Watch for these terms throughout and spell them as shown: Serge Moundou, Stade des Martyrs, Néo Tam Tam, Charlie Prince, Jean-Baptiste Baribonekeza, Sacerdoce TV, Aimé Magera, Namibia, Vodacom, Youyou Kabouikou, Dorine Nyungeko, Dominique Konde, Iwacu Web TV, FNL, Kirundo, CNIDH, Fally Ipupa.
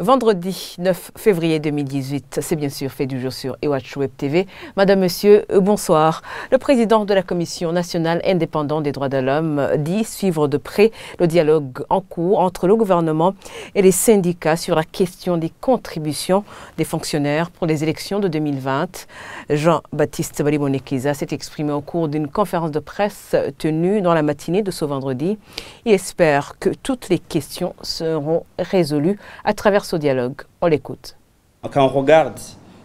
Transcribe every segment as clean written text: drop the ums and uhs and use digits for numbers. Vendredi 9 février 2018, c'est bien sûr fait du jour sur Iwacu Web TV. Madame, Monsieur, bonsoir. Le président de la Commission nationale indépendante des droits de l'homme dit suivre de près le dialogue en cours entre le gouvernement et les syndicats sur la question des contributions des fonctionnaires pour les élections de 2020. Jean-Baptiste Baribonekeza s'est exprimé au cours d'une conférence de presse tenue dans la matinée de ce vendredi. Il espère que toutes les questions seront résolues à travers ce dialogue. On l'écoute. Quand on regarde,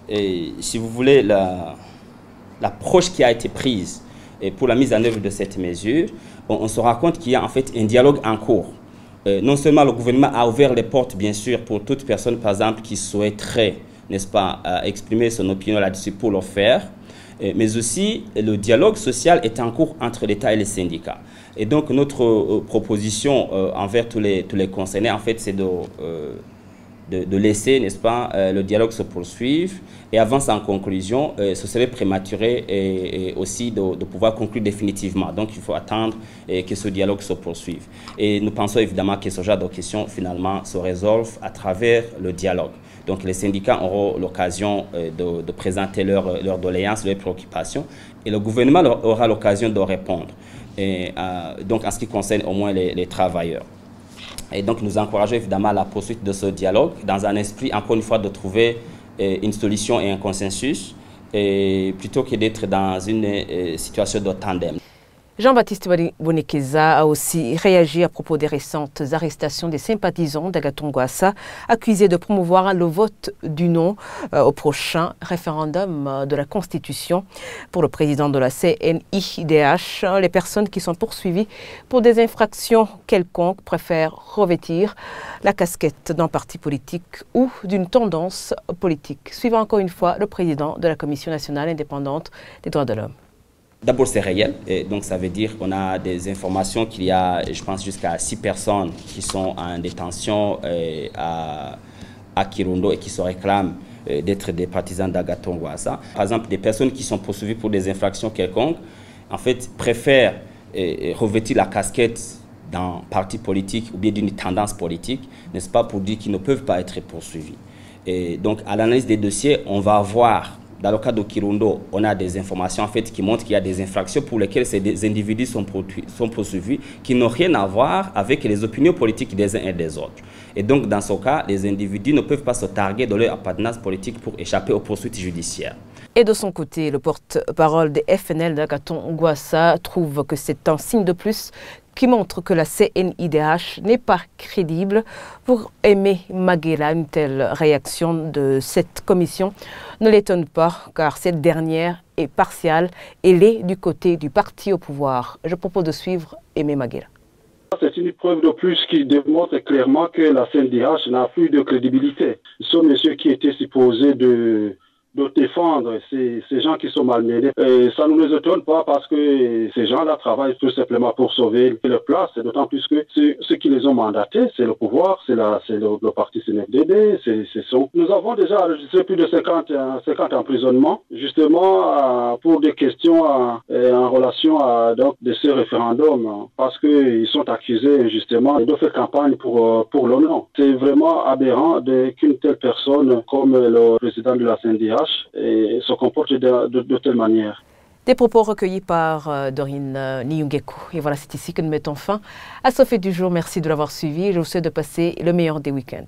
et, si vous voulez, l'approche qui a été prise et pour la mise en œuvre de cette mesure, on se rend compte qu'il y a en fait un dialogue en cours. Non seulement le gouvernement a ouvert les portes, bien sûr, pour toute personne, par exemple, qui souhaiterait, n'est-ce pas, exprimer son opinion là-dessus pour le faire, mais aussi le dialogue social est en cours entre l'État et les syndicats. Et donc notre proposition envers tous les concernés, en fait, c'est de laisser, n'est-ce pas, le dialogue se poursuivre et avance en conclusion. Ce serait prématuré et aussi de pouvoir conclure définitivement. Donc il faut attendre que ce dialogue se poursuive. Et nous pensons évidemment que ce genre de questions finalement se résolvent à travers le dialogue. Donc les syndicats auront l'occasion de présenter leurs doléances, leurs préoccupations et le gouvernement aura l'occasion de répondre. Et, donc en ce qui concerne au moins les travailleurs. Et donc, nous encourageons évidemment la poursuite de ce dialogue dans un esprit, encore une fois, de trouver une solution et un consensus, et plutôt que d'être dans une situation de tandem. Jean-Baptiste Baribonekeza a aussi réagi à propos des récentes arrestations des sympathisants d'Agatongwassa, accusés de promouvoir le vote du non au prochain référendum de la Constitution. Pour le président de la CNIDH, les personnes qui sont poursuivies pour des infractions quelconques préfèrent revêtir la casquette d'un parti politique ou d'une tendance politique. Suivant encore une fois le président de la Commission nationale indépendante des droits de l'homme. D'abord, c'est réel, et donc ça veut dire qu'on a des informations qu'il y a, je pense, jusqu'à 6 personnes qui sont en détention à Kirundo et qui se réclament d'être des partisans d'Agatongwasa. Par exemple, des personnes qui sont poursuivies pour des infractions quelconques, en fait, préfèrent revêtir la casquette d'un parti politique ou bien d'une tendance politique, n'est-ce pas, pour dire qu'ils ne peuvent pas être poursuivis. Et donc, à l'analyse des dossiers, on va voir. Dans le cas de Kirundo, on a des informations en fait, qui montrent qu'il y a des infractions pour lesquelles ces individus sont poursuivis qui n'ont rien à voir avec les opinions politiques des uns et des autres. Et donc, dans ce cas, les individus ne peuvent pas se targuer de leur appartenance politique pour échapper aux poursuites judiciaires. Et de son côté, le porte-parole des FNL d'Agatongwassa trouve que c'est un signe de plus qui montre que la CNIDH n'est pas crédible. Pour Aimé Magera, une telle réaction de cette commission ne l'étonne pas, car cette dernière est partiale et l'est du côté du parti au pouvoir. Je propose de suivre Aimé Magera. C'est une preuve de plus qui démontre clairement que la CNIDH n'a plus de crédibilité. Ce monsieur qui était supposé de défendre ces gens qui sont malmenés. Et ça ne nous étonne pas parce que ces gens-là travaillent tout simplement pour sauver leur place, d'autant plus que ceux qui les ont mandatés, c'est le pouvoir, c'est le parti CNIDH, nous avons déjà enregistré plus de 50 emprisonnements, justement pour des questions en relation à donc, de ce référendum, parce qu'ils sont accusés justement de faire campagne pour le non. C'est vraiment aberrant qu'une telle personne, comme le président de la CNDH, et se comporte de telle manière. Des propos recueillis par Dorine Nyungeko. Et voilà, c'est ici que nous mettons fin à ce fait du jour. Merci de l'avoir suivi. Je vous souhaite de passer le meilleur des week-ends.